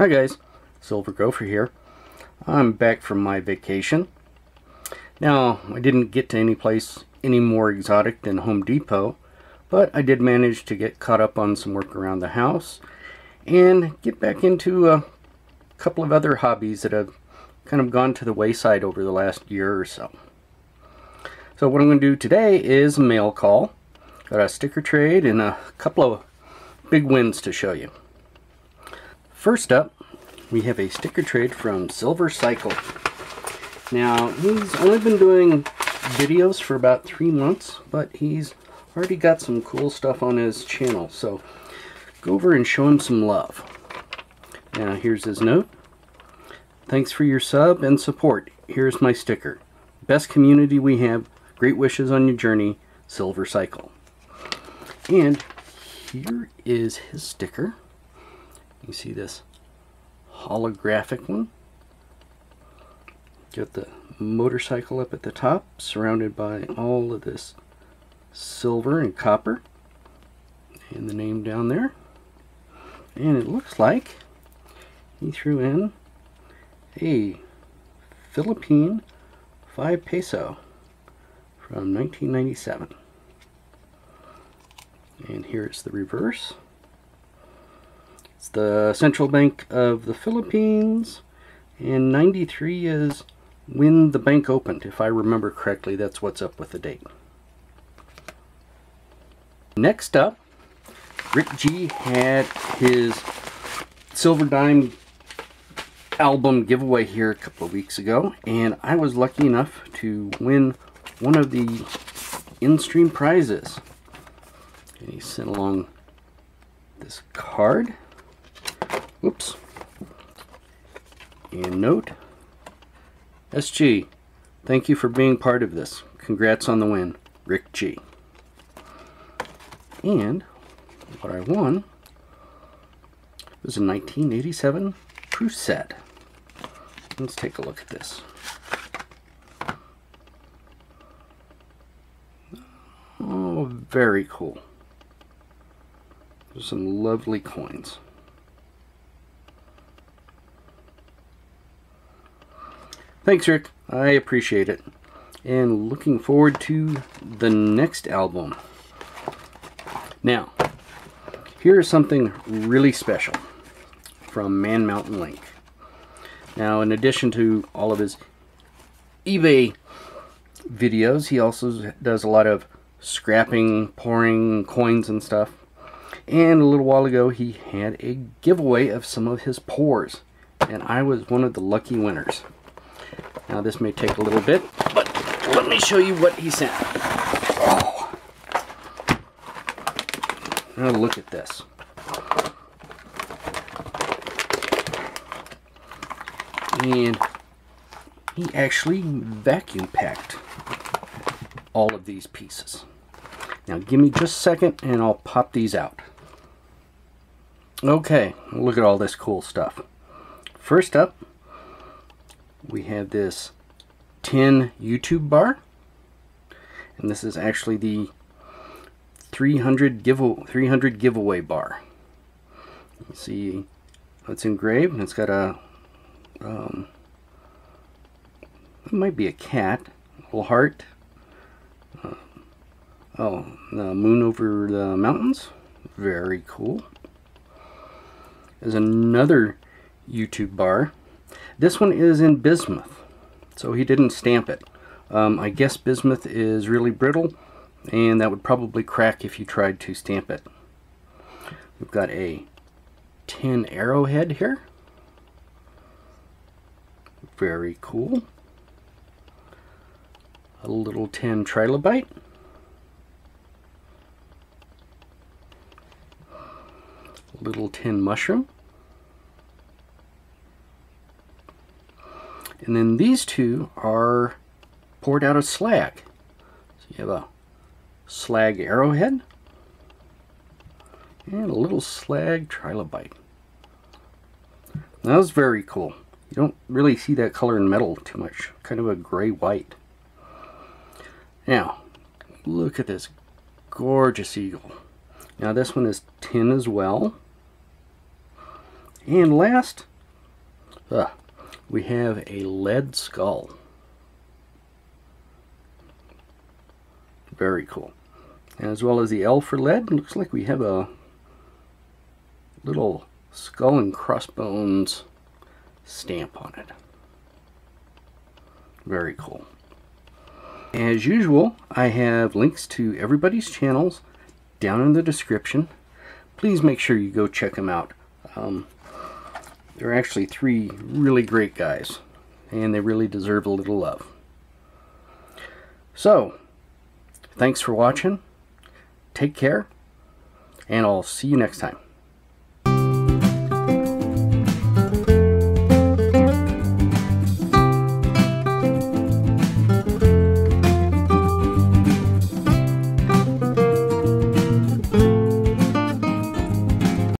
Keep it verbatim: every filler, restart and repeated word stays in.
Hi guys, Silver Gopher here. I'm back from my vacation. Now, I didn't get to any place any more exotic than Home Depot, but I did manage to get caught up on some work around the house and get back into a couple of other hobbies that have kind of gone to the wayside over the last year or so. So what I'm going to do today is a mail call. Got a sticker trade and a couple of big wins to show you. First up, we have a sticker trade from Silver Cycle. Now, he's only been doing videos for about three months, but he's already got some cool stuff on his channel, so go over and show him some love. Now, here's his note. Thanks for your sub and support. Here's my sticker. Best community we have. Great wishes on your journey, Silver Cycle. And here is his sticker. You see this holographic one. Got the motorcycle up at the top, surrounded by all of this silver and copper, and the name down there. And it looks like he threw in a Philippine five peso from nineteen ninety-seven. And here's the reverse. It's the Central Bank of the Philippines, and ninety-three is when the bank opened. If I remember correctly, that's what's up with the date. Next up, Rick G had his Silver Dime album giveaway here a couple of weeks ago, and I was lucky enough to win one of the in-stream prizes. And he sent along this card. Oops. And note. S G, thank you for being part of this. Congrats on the win, Rick G. And what I won was a nineteen eighty-seven proof set. Let's take a look at this. Oh, very cool. There's some lovely coins. Thanks, Rick. I appreciate it. And looking forward to the next album. Now, here's something really special from Man Mountain Link. Now, in addition to all of his eBay videos, he also does a lot of scrapping, pouring coins and stuff. And a little while ago, he had a giveaway of some of his pours, and I was one of the lucky winners. Now this may take a little bit, but let me show you what he sent. Oh. Now look at this. And he actually vacuum packed all of these pieces. Now give me just a second and I'll pop these out. Okay, look at all this cool stuff. First up, we have this tin YouTube bar, and this is actually the three hundred, give, three hundred giveaway bar. You see it's engraved, and it's got a, um, it might be a cat, a little heart, uh, oh, the moon over the mountains, very cool. There's another YouTube bar. This one is in bismuth, so he didn't stamp it. Um, I guess bismuth is really brittle, and that would probably crack if you tried to stamp it. We've got a tin arrowhead here. Very cool. A little tin trilobite. A little tin mushroom. And then these two are poured out of slag. So you have a slag arrowhead and a little slag trilobite. That was very cool. You don't really see that color in metal too much. Kind of a gray-white. Now, look at this gorgeous eagle. Now this one is tin as well. And last, Ah, we have a lead skull. Very cool. As well as the L for lead, looks like we have a little skull and crossbones stamp on it. Very cool. As usual, I have links to everybody's channels down in the description. Please make sure you go check them out. Um, they're actually three really great guys, and they really deserve a little love. So, thanks for watching. Take care, and I'll see you next time.